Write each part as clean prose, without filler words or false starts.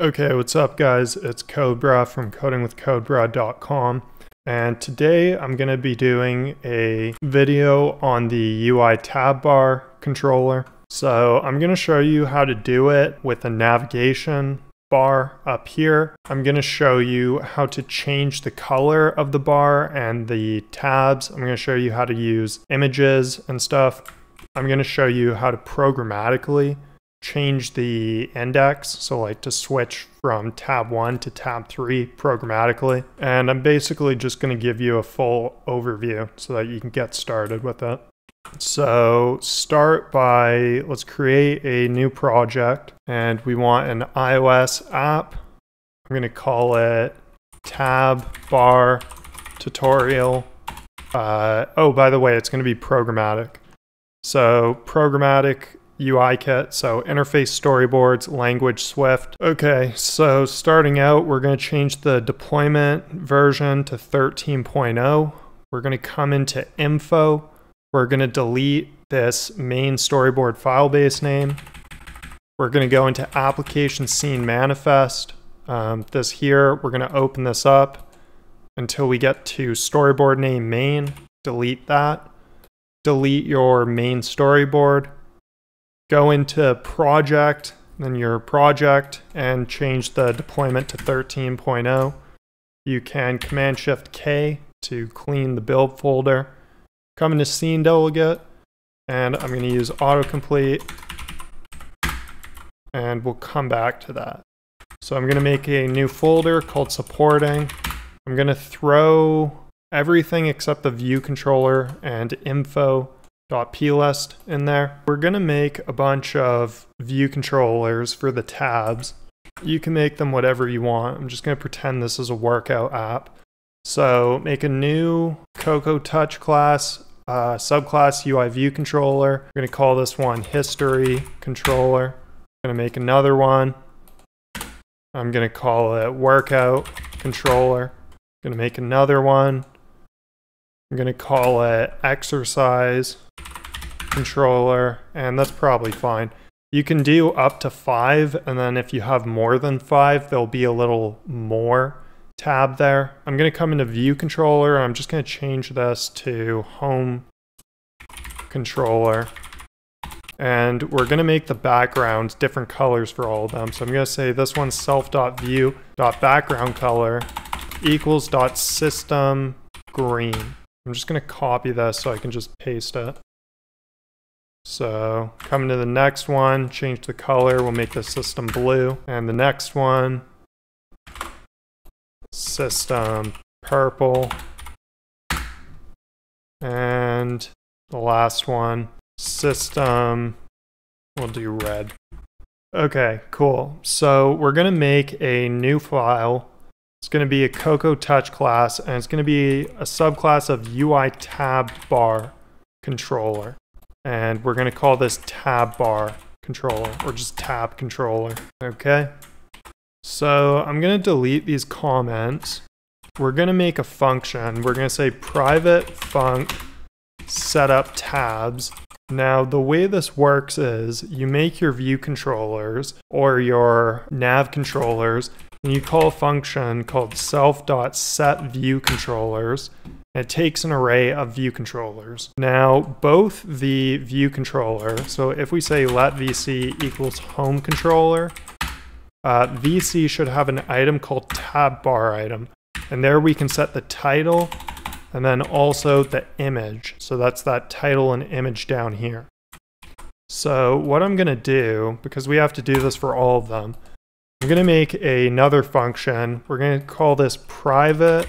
Okay, what's up guys? It's Codebra from codingwithcodebra.com, and today I'm going to be doing a video on the UITabBar controller. So I'm going to show you how to do it with a navigation bar up here. I'm going to show you how to change the color of the bar and the tabs. I'm going to show you how to use images and stuff. I'm going to show you how to programmatically change the index, so like to switch from tab 1 to tab 3 programmatically, and I'm basically just going to give you a full overview so that you can get started with it. So start by, let's create a new project, and we want an iOS app. I'm going to call it Tab Bar Tutorial. Oh, by the way, it's going to be programmatic. So programmatic UIKit, so interface storyboards, language Swift. Okay, so starting out, we're going to change the deployment version to 13.0. We're going to come into info. We're going to delete this main storyboard file base name. We're going to go into application scene manifest. This here, we're going to open this up until we get to storyboard name main. Delete that. Delete your main storyboard. Go into project, then your project, and change the deployment to 13.0. You can Command Shift K to clean the build folder. Come into SceneDelegate, and I'm going to use autocomplete, and we'll come back to that. So I'm going to make a new folder called supporting. I'm going to throw everything except the view controller and info.plist in there. We're going to make a bunch of view controllers for the tabs. You can make them whatever you want. I'm just going to pretend this is a workout app. So make a new Cocoa Touch class, subclass UIViewController. We're going to call this one History Controller. I'm going to make another one. I'm going to call it Workout Controller. I'm going to make another one. I'm going to call it Exercise Controller, and that's probably fine. You can do up to 5, and then if you have more than 5, there'll be a little more tab there. I'm going to come into View Controller, and I'm just going to change this to Home Controller. And we're going to make the backgrounds different colors for all of them. So I'm going to say this one's self.view.background color equals .system green. I'm just going to copy this so I can just paste it. So coming to the next one, change the color, we'll make the system blue. And the next one, system purple. And the last one, system, we'll do red. Okay, cool. So we're going to make a new file. It's going to be a Cocoa Touch class, and it's going to be a subclass of UITabBarController. And we're going to call this TabBarController, or just TabController. Okay. So I'm going to delete these comments. We're going to make a function. We're going to say private func setup tabs. Now, the way this works is you make your view controllers or your nav controllers, and you call a function called self.setViewControllers, and it takes an array of view controllers. Now, both the view controller, so if we say let VC equals home controller, VC should have an item called TabBarItem, and there we can set the title and then also the image. So that's that title and image down here. So what I'm going to do, because we have to do this for all of them, I'm going to make another function. We're going to call this private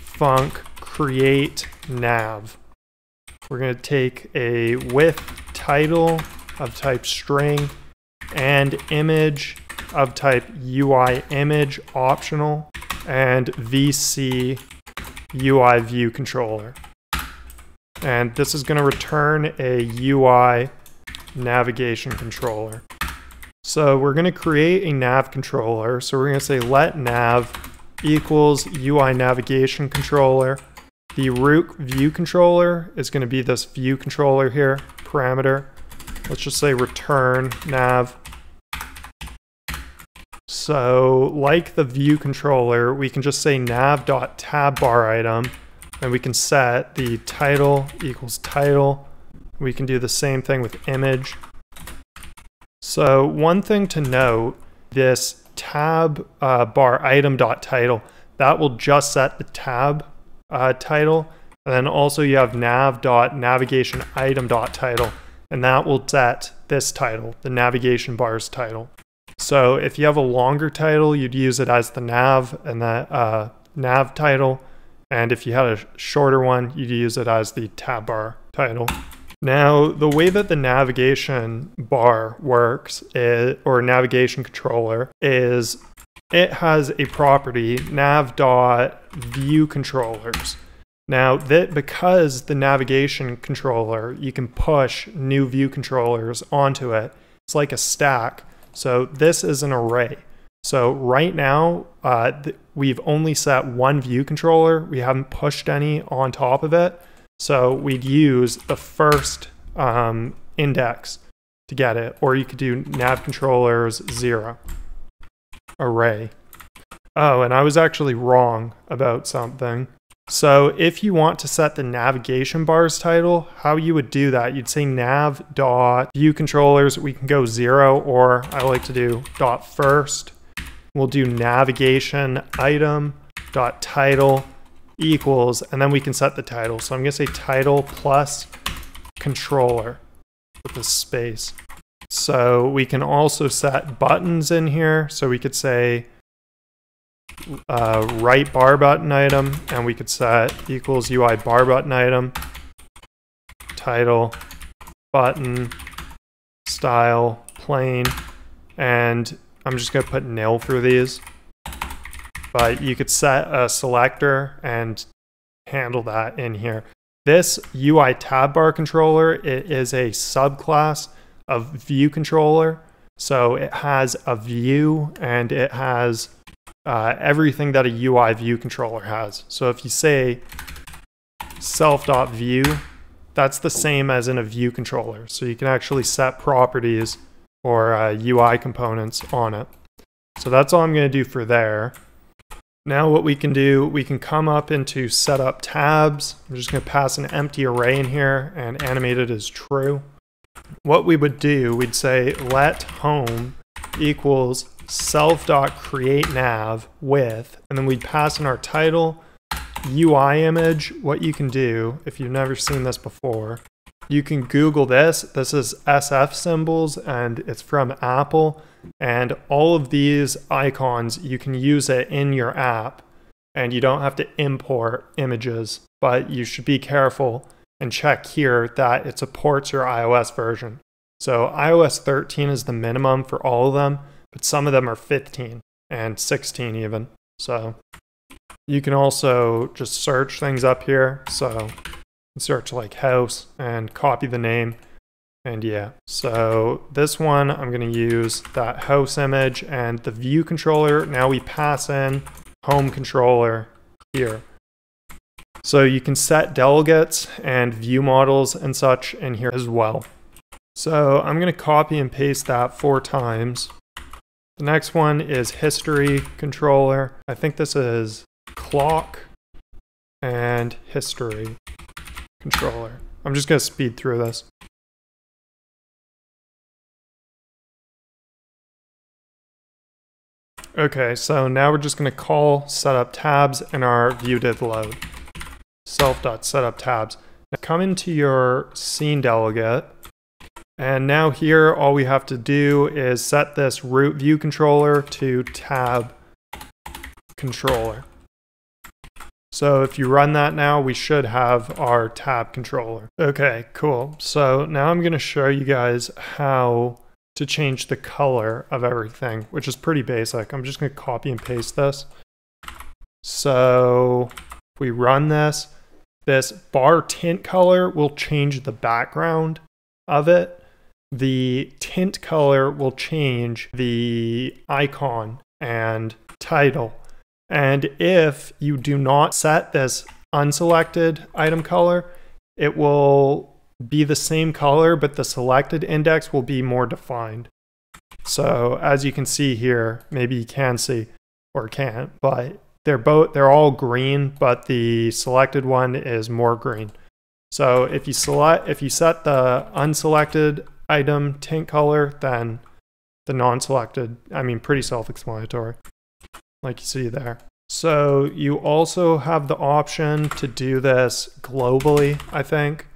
func create nav. We're going to take a with title of type string and image of type UI image optional and VC UI view controller. And this is going to return a UI navigation controller. So we're going to create a nav controller. So we're going to say let nav equals UI navigation controller. The root view controller is going to be this view controller here, parameter. Let's just say return nav. So like the view controller, we can just say nav.tabBarItem, and we can set the title equals title. We can do the same thing with image. So one thing to note, this tab bar item.title, that will just set the tab title. And then also you have nav.navigationItem.title, and that will set this title, the navigation bar's title. So if you have a longer title, you'd use it as the nav and the nav title. And if you had a shorter one, you'd use it as the tab bar title. Now, the way that the navigation bar works, or navigation controller, is it has a property, nav.viewControllers. Now, because the navigation controller, you can push new view controllers onto it. It's like a stack. So this is an array. So right now, we've only set one view controller. We haven't pushed any on top of it. So we'd use the first index to get it, or you could do nav controllers 0 array. Oh, and I was actually wrong about something. So if you want to set the navigation bar's title, how you would do that, you'd say nav.viewControllers, we can go 0, or I like to do dot first. We'll do navigation item dot title equals, and then we can set the title. So I'm going to say title plus controller with a space. So we can also set buttons in here. So we could say right bar button item, and we could set equals UI bar button item, title, button, style, plain, and I'm just going to put nil through these. But you could set a selector and handle that in here. This UI tab bar controller, it is a subclass of view controller. So it has a view and it has everything that a UI view controller has. So if you say self.view, that's the same as in a view controller. So you can actually set properties or UI components on it. So that's all I'm going to do for there. Now what we can do, we can come up into setup tabs. I'm just going to pass an empty array in here and animate it as true. What we would do, we'd say let home equals self.createNav with, and then we'd pass in our title, UI image. What you can do, if you've never seen this before, you can Google this. This is SF Symbols, and it's from Apple. And all of these icons, you can use it in your app, and you don't have to import images, but you should be careful and check here that it supports your iOS version. So iOS 13 is the minimum for all of them, but some of them are 15 and 16 even. So you can also just search things up here. So search like house and copy the name. And yeah, so this one, I'm going to use that house image and the view controller. Now we pass in home controller here. So you can set delegates and view models and such in here as well. So I'm going to copy and paste that 4 times. The next one is history controller. I think this is clock and history controller. I'm just going to speed through this. Okay, so now we're just going to call setup tabs and our view did load. Self.setup tabs. Now come into your scene delegate. And now here, all we have to do is set this root view controller to tab controller. So if you run that now, we should have our tab controller. Okay, cool. So now I'm going to show you guys how to change the color of everything, which is pretty basic. I'm just going to copy and paste this. So if we run this, this bar tint color will change the background of it. The tint color will change the icon and title. And if you do not set this unselected item color, it will be the same color, but the selected index will be more defined. So as you can see here, maybe you can see or can't, but they're all green, but the selected one is more green. So if you set the unselected item tint color, then the non-selected, I mean, pretty self-explanatory, like you see there. So you also have the option to do this globally, I think,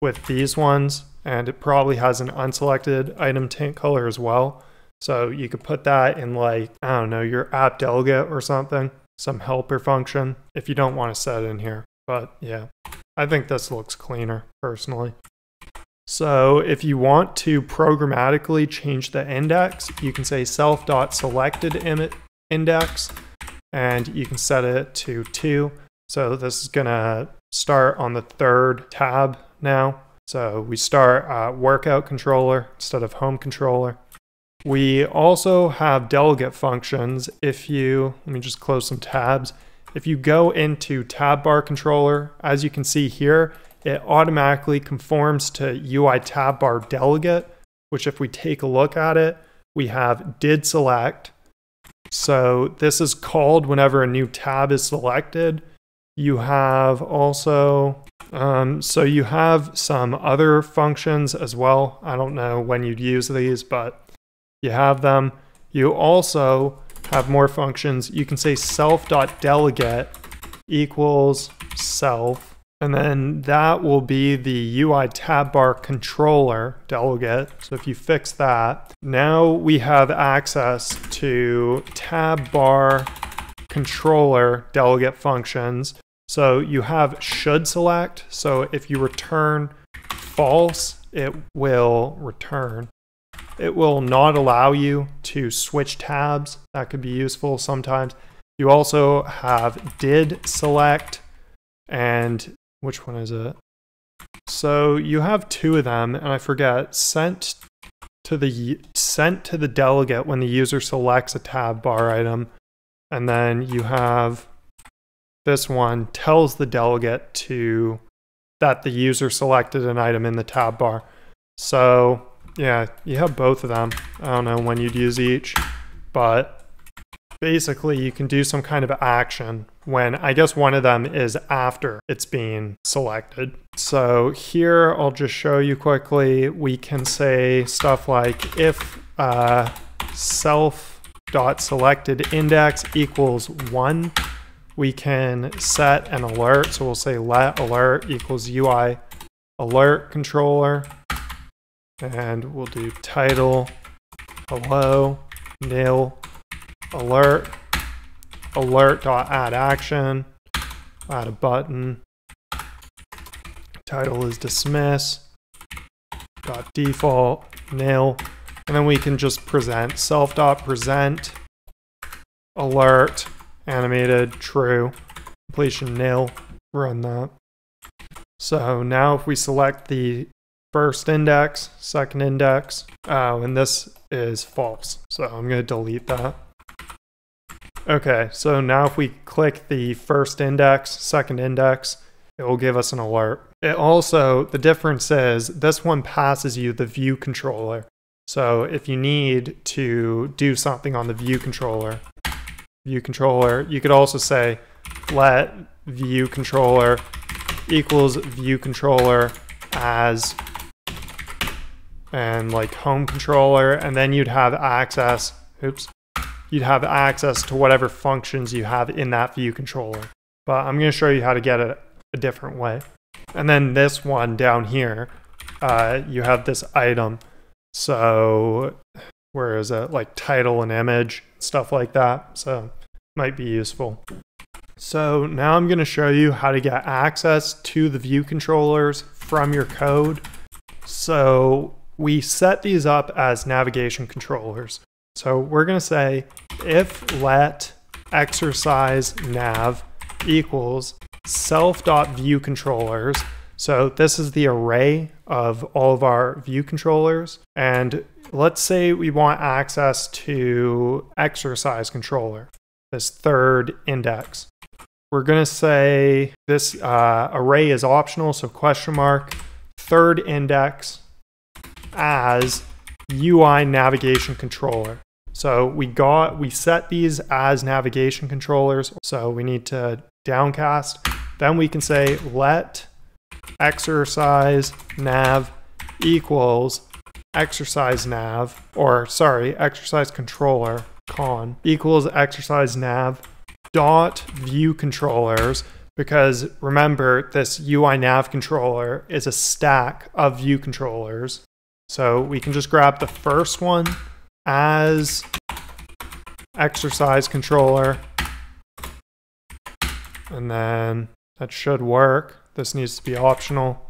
with these ones, and it probably has an unselected item tint color as well. So you could put that in, like, I don't know, your AppDelegate or something, some helper function, if you don't want to set it in here. But yeah, I think this looks cleaner personally. So if you want to programmatically change the index, you can say self.selectedIndex, and you can set it to 2. So this is gonna start on the 3rd tab now. So we start workout controller instead of home controller. We also have delegate functions. If you, let me just close some tabs. If you go into UITabBarController, as you can see here, it automatically conforms to UITabBarDelegate, which if we take a look at it, we have did select. So this is called whenever a new tab is selected. You have also, so you have some other functions as well. I don't know when you'd use these, but you have them. You also have more functions. You can say self.delegate equals self, and then that will be the UITabBarController delegate. So if you fix that, now we have access to UITabBarController delegate functions. So you have should select. So if you return false, it will return. It will not allow you to switch tabs. That could be useful sometimes. You also have did select, and which one is it? So you have two of them, and I forget, sent to the delegate when the user selects a tab bar item. And then you have this one, tells the delegate that the user selected an item in the tab bar. So yeah, you have both of them. I don't know when you'd use each, but basically you can do some kind of action when, I guess, one of them is after it's being selected. So here, I'll just show you quickly. We can say stuff like if self.selectedIndex equals 1, we can set an alert. So we'll say let alert equals UIAlertController. And we'll do title, hello, nil, alert, alert.addAction, add a button, title is dismiss, dot default, nil, and then we can just present self.present, alert, animated, true, completion nil, run that. So now if we select the first index, second index, and this is false. So I'm going to delete that. Okay, so now if we click the first index, second index, it will give us an alert. It also, the difference is this one passes you the view controller. So if you need to do something on the view controller, you could also say let view controller equals view controller as, and like home controller, and then you'd have access, you'd have access to whatever functions you have in that view controller. But I'm going to show you how to get it a different way. And then this one down here, you have this item. So where is it? Like title and image, stuff like that. So might be useful. So now I'm going to show you how to get access to the view controllers from your code. So we set these up as navigation controllers. So we're going to say if let exercise nav equals self.viewControllers. So this is the array of all of our view controllers. And let's say we want access to exercise controller, this 3rd index. We're going to say this array is optional, so question mark 3rd index as UI navigation controller. So we set these as navigation controllers. So we need to downcast. Then we can say let exercise nav equals exercise nav, or sorry, exercise controller con equals exercise nav dot view controllers, because remember this UI nav controller is a stack of view controllers. So we can just grab the first one as exercise controller, and then that should work. This needs to be optional.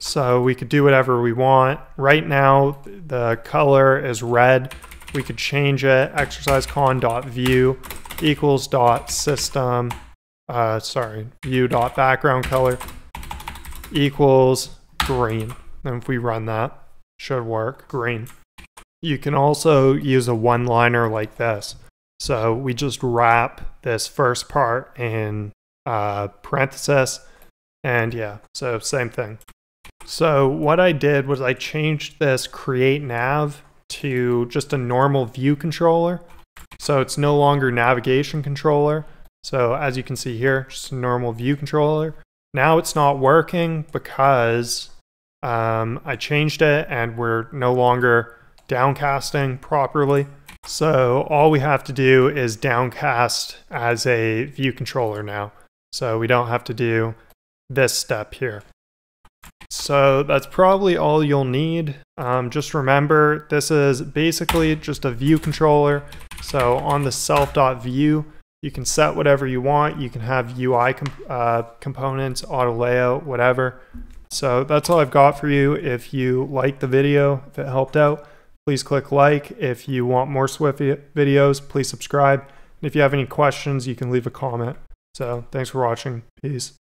So we could do whatever we want. Right now, the color is red. We could change it, exerciseCon.view equals .system, view.background color equals green. And if we run that, should work, green. You can also use a one-liner like this. So we just wrap this first part in parenthesis, and yeah, so same thing. So what I did was I changed this create nav to just a normal view controller. So it's no longer navigation controller. So as you can see here, just a normal view controller. Now it's not working because I changed it and we're no longer downcasting properly. So all we have to do is downcast as a view controller now. So we don't have to do this step here. So that's probably all you'll need. Just remember, this is basically just a view controller. So on the self.view, you can set whatever you want. You can have UI components, auto layout, whatever. So that's all I've got for you. If you liked the video, if it helped out, please click like. If you want more Swift videos, please subscribe. And if you have any questions, you can leave a comment. So thanks for watching. Peace.